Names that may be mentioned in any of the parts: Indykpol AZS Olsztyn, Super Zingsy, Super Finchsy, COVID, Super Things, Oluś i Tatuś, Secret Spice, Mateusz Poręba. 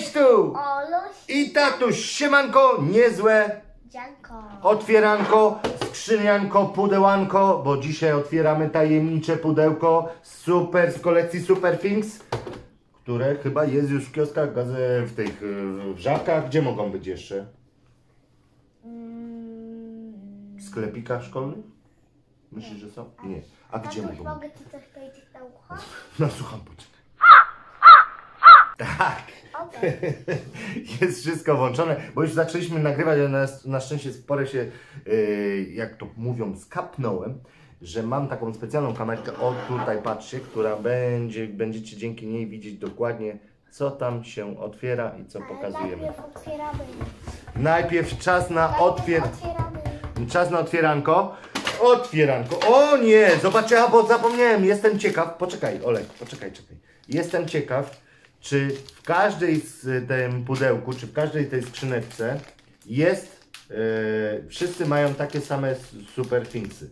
Przyjdź tu! Oluś. I tatuś, siemanko, niezłe dzianko. Otwieranko, skrzynianko, pudełanko, bo dzisiaj otwieramy tajemnicze pudełko super z kolekcji Super Things, które chyba jest już w kioskach, w tych żabkach. Gdzie mogą być jeszcze? W sklepikach szkolnych? Myślisz, że są? Nie. A gdzie mogą być? Mogę ci coś powiedzieć na ucho? No słucham, poczekaj. Tak. Okay. Jest wszystko włączone, bo już zaczęliśmy nagrywać, ale na szczęście sporo się, jak to mówią, skapnąłem, że mam taką specjalną kamerkę, o tutaj patrzcie, która będziecie dzięki niej widzieć dokładnie, co tam się otwiera i co pokazujemy. Najpierw otwieramy. Najpierw czas na otwieranko. Otwieranko. O nie, zobaczcie, bo zapomniałem, jestem ciekaw. Poczekaj, Olek, poczekaj. Jestem ciekaw, czy w każdej z tym pudełku, czy w każdej tej skrzyneczce jest, wszyscy mają takie same Super Finchsy.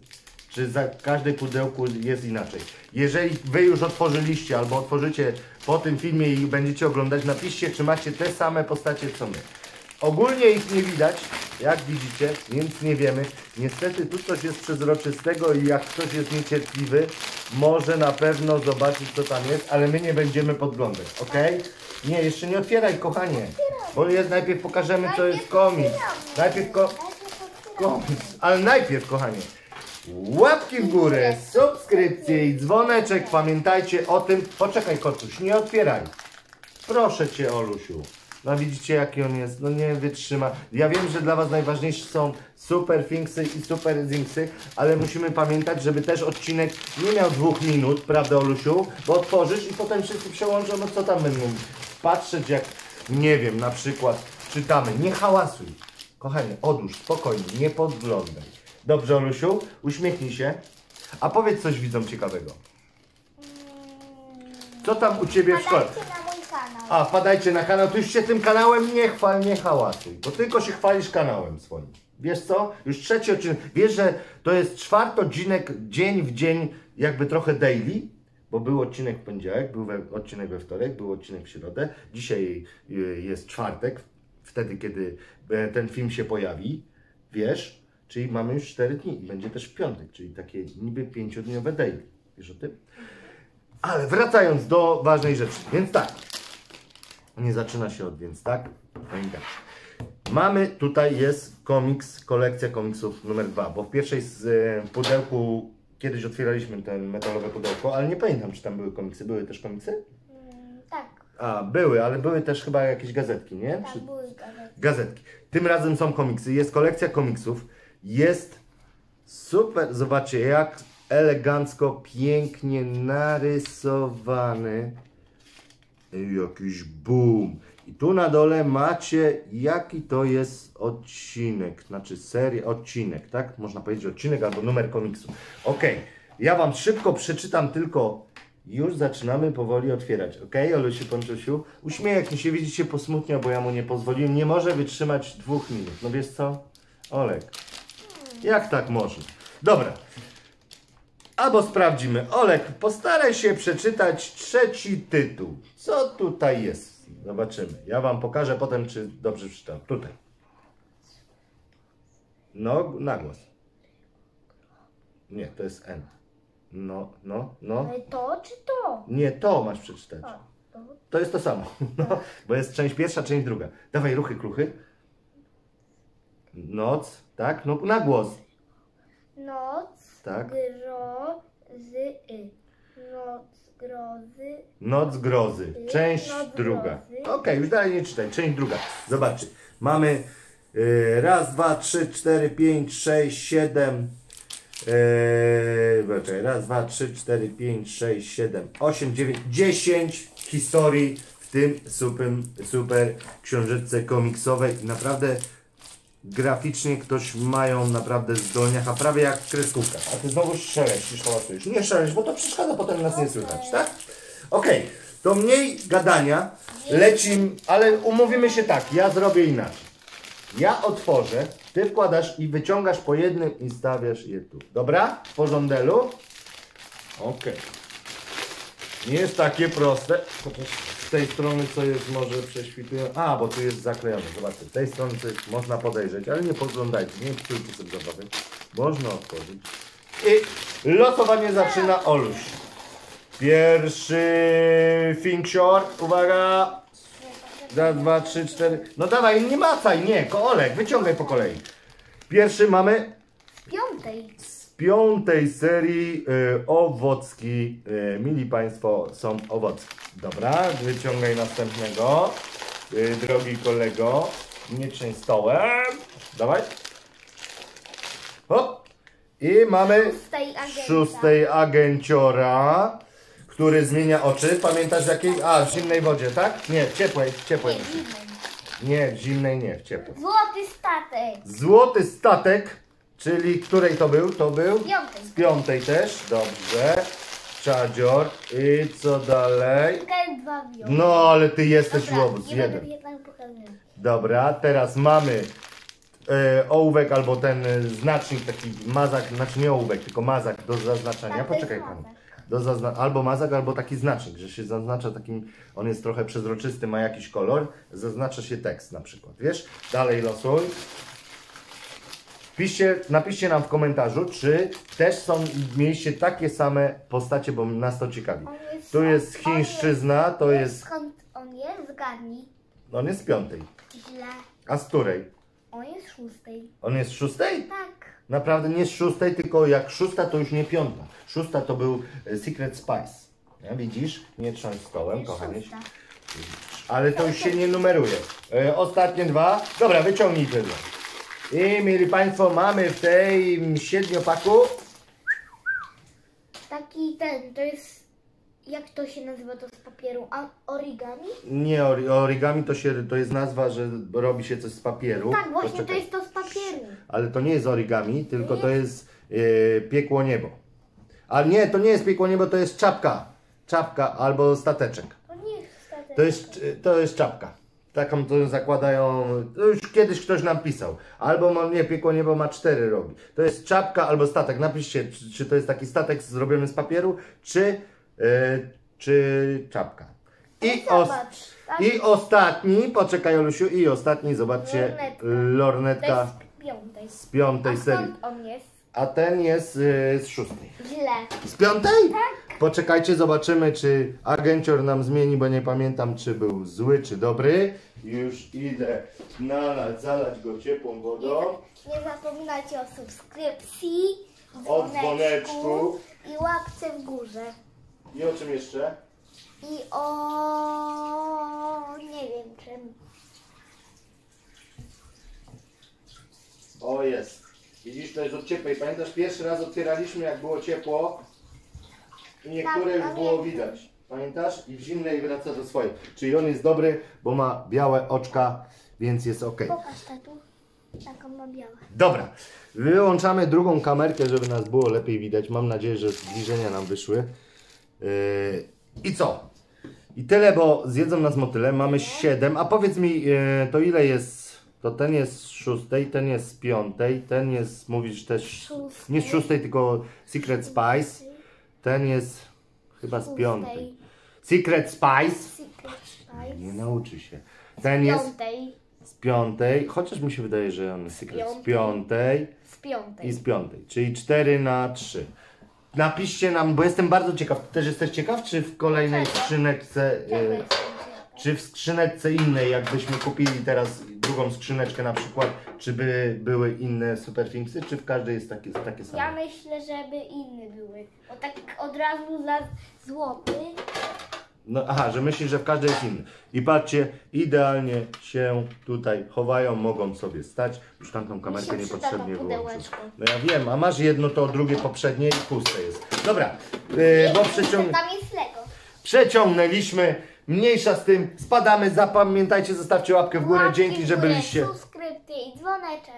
Czy za każdej pudełku jest inaczej. Jeżeli wy już otworzyliście, albo otworzycie po tym filmie i będziecie oglądać, napiszcie, czy macie te same postacie, co my. Ogólnie ich nie widać, jak widzicie, więc nie wiemy. Niestety tu coś jest przezroczystego i jak ktoś jest niecierpliwy, może na pewno zobaczyć, co tam jest, ale my nie będziemy podglądać, ok? Nie, jeszcze nie otwieraj, kochanie, bo jest, najpierw pokażemy, co jest komiks. Ale najpierw, kochanie, łapki w górę, subskrypcje i dzwoneczek, pamiętajcie o tym. Poczekaj, kotuś, nie otwieraj. Proszę cię, Olusiu. No widzicie, jaki on jest, no nie wytrzyma. Ja wiem, że dla was najważniejsze są Super Finchsy i Super Zingsy, ale musimy pamiętać, żeby też odcinek nie miał 2 minut, prawda, Olusiu? Bo otworzysz i potem wszyscy przełączą, no co tam będą patrzeć, jak, nie wiem, na przykład czytamy. Nie hałasuj, kochanie, odłóż, spokojnie, nie podglądaj. Dobrze, Olusiu, uśmiechnij się, a powiedz coś widzom ciekawego. Co tam u ciebie w szkole? A, wpadajcie na kanał, tu już się tym kanałem nie chwal, nie hałasuj, bo tylko się chwalisz kanałem swoim. Wiesz co? Już 3. odcinek, wiesz, że to jest 4. odcinek, dzień w dzień, jakby trochę daily, bo był odcinek w poniedziałek, był odcinek we wtorek, był odcinek w środę, dzisiaj jest czwartek, wtedy kiedy ten film się pojawi, wiesz, czyli mamy już 4 dni i będzie też w piątek, czyli takie niby 5-dniowe daily, wiesz o tym? Ale wracając do ważnej rzeczy, więc tak. Nie zaczyna się od, więc tak, pamiętajcie. Mamy, tutaj jest komiks, kolekcja komiksów numer 2, bo w pierwszej z pudełku, kiedyś otwieraliśmy ten metalowe pudełko, ale nie pamiętam, czy tam były komiksy. Były też komiksy? Tak. A, były, ale były też chyba jakieś gazetki, nie? Tak, były gazetki. Tym razem są komiksy, jest kolekcja komiksów, jest super, zobaczcie, jak elegancko, pięknie narysowany. Jakiś boom. I tu na dole macie, jaki to jest odcinek, znaczy serię, odcinek, tak? Można powiedzieć odcinek albo numer komiksu. Ok, ja wam szybko przeczytam, tylko już zaczynamy powoli otwierać. Ok, Olusiu, Ponczusiu? Uśmiech, mi się, widzicie, posmutniał, bo ja mu nie pozwoliłem. Nie może wytrzymać 2 minut. No wiesz co? Olek, jak tak może? Dobra. Albo sprawdzimy. Olek, postaraj się przeczytać 3. tytuł. Co tutaj jest? Zobaczymy. Ja wam pokażę potem, czy dobrze przeczytam. Tutaj. No, na głos. Nie, to jest N. No. Ale to czy to? Nie, to masz przeczytać. To jest to samo. No, bo jest część pierwsza, część druga. Dawaj, ruchy, kruchy. Noc, tak? No, na głos. Noc, tak. Grozy, noc grozy. Noc grozy, część druga. Okej, już dalej nie czytaj, część druga. Zobaczcie, mamy 1, 2, 3, 4, 5, 6, 7. 1, 2, 3, 4, 5, 6, 7, 8, 9, 10 historii w tym super książeczce komiksowej. Naprawdę graficznie ktoś mają naprawdę zdolniacha, prawie jak w kreskówkach. A ty znowu szeleścisz, hałasujesz. Nie szelesz, bo to przeszkadza, potem nas nie słychać, tak? Okej, to mniej gadania, lecimy, ale umówimy się tak, ja zrobię inaczej. Ja otworzę, ty wkładasz i wyciągasz po jednym i stawiasz je tu. Dobra? W porządelu? Okej. Nie jest takie proste. z tej strony co jest może prześwitują. A, bo tu jest zaklejone. Zobaczcie, z tej strony co jest, można podejrzeć, ale nie podglądajcie, nie psujcie sobie zabawy. Można otworzyć. I losowanie zaczyna Oluś. Pierwszy Finchsy. Uwaga! Raz, dwa, trzy, cztery. No dawaj, nie macaj, nie, Olek, wyciągaj po kolei. Pierwszy mamy z piątej serii owocki. Mili Państwo, są owocki. Dobra, wyciągaj następnego. Drogi kolego, nie trzęś stołem. Dawaj. Hop. I mamy szóstej agenciora, który zmienia oczy. Pamiętasz jakiej? A, w zimnej wodzie, tak? Nie, w ciepłej, w ciepłej. Nie, w zimnej nie, w ciepłej. Złoty statek. Złoty statek, czyli której to był? To był? Piątej. Z piątej też, dobrze. Czadzior. I co dalej? No, ale ty jesteś łobuz. Jeden. Dobra, teraz mamy ołówek albo ten znacznik, taki mazak, znaczy nie ołówek, tylko mazak do zaznaczania. Poczekaj pani. Albo mazak, albo taki znacznik, że się zaznacza takim, on jest trochę przezroczysty, ma jakiś kolor, zaznacza się tekst na przykład, wiesz? Dalej losuj. Napiszcie nam w komentarzu, czy też mieliście takie same postacie, bo nas to ciekawi. Tu jest chińszczyzna, to jest... Skąd on jest? Zgadnij. On jest z piątej. Źle. A z której? On jest szóstej. On jest szóstej? Tak. Naprawdę nie z szóstej, tylko jak szósta to już nie piąta. Szósta to był Secret Spice. Ja, widzisz? Nie trząść stołem, kochanie. Ale to już się nie numeruje. Ostatnie dwa. Dobra, wyciągnij te dwa. I mili Państwo, mamy w tej siedmiopaku taki ten, to jest... Jak to się nazywa to z papieru? A origami? Nie, origami to jest nazwa, że robi się coś z papieru. Tak, właśnie. Poczekaj. To jest to z papieru. Ale to nie jest origami, tylko nie? To jest piekło niebo. A nie, to nie jest piekło niebo, to jest czapka. Czapka albo stateczek. To nie jest stateczek. To jest czapka. Taką to zakładają, to już kiedyś ktoś nam pisał. Albo nie, piekło niebo ma 4 rogi. To jest czapka albo statek. Napiszcie, czy to jest taki statek zrobiony z papieru, czy czapka. I ostatni, poczekaj Olusiu, i ostatni, zobaczcie, lornetka z piątej serii. On jest? A ten jest z szóstej. Źle. Z piątej? Tak. Poczekajcie, zobaczymy, czy agencior nam zmieni, bo nie pamiętam, czy był zły, czy dobry. Już idę zalać go ciepłą wodą. Nie zapominajcie o subskrypcji, dzwoneczku i łapce w górze. I o czym jeszcze? I o... nie wiem czym. O, jest. Widzisz, to jest od ciepłej. Pamiętasz, pierwszy raz otwieraliśmy, jak było ciepło i niektóre już było widać. Pamiętasz? I w zimnej wraca do swojej. Czyli on jest dobry, bo ma białe oczka, więc jest ok. Pokaż, tatu. Taką ma białe. Dobra. Wyłączamy drugą kamerkę, żeby nas było lepiej widać. Mam nadzieję, że zbliżenia nam wyszły. I co? I tyle, bo zjedzą nas motyle. Mamy 7, a powiedz mi, to ile jest? To ten jest z szóstej, ten jest z piątej, ten jest, mówisz też, szóstej. Nie z szóstej, tylko Secret Spice. Ten jest chyba z piątej. Secret Spice. Nie nauczy się. Ten jest z piątej, chociaż mi się wydaje, że on jest Secret z piątej. I z piątej, czyli 4 na 3. Napiszcie nam, bo jestem bardzo ciekaw. Ty też jesteś ciekaw, czy w kolejnej skrzyneczce, czy w skrzyneczce innej, jakbyśmy kupili teraz drugą skrzyneczkę na przykład, czy by były inne Super Finchsy, czy w każdej jest takie same? Ja myślę, żeby inne były, bo tak od razu za złoty. No aha, że myślisz, że w każdej jest inny. I patrzcie, idealnie się tutaj chowają, mogą sobie stać. Już tamtą kamerkę niepotrzebnie wyłączyć. No ja wiem, a masz jedno, to drugie poprzednie i puste jest. Dobra, bo przeciągnęliśmy, mniejsza z tym, spadamy, zapamiętajcie, zostawcie łapkę w górę, dzięki, że byliście. Subskrypcje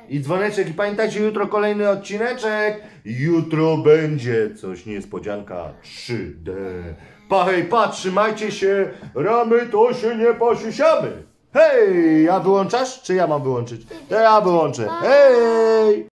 i dzwoneczek. I pamiętajcie, jutro kolejny odcineczek. Jutro będzie coś niespodzianka 3D. Pa, hej, pa, trzymajcie się, ramy to się nie posisiamy. Hej, a wyłączasz? Czy ja mam wyłączyć? Ja wyłączę. Hej!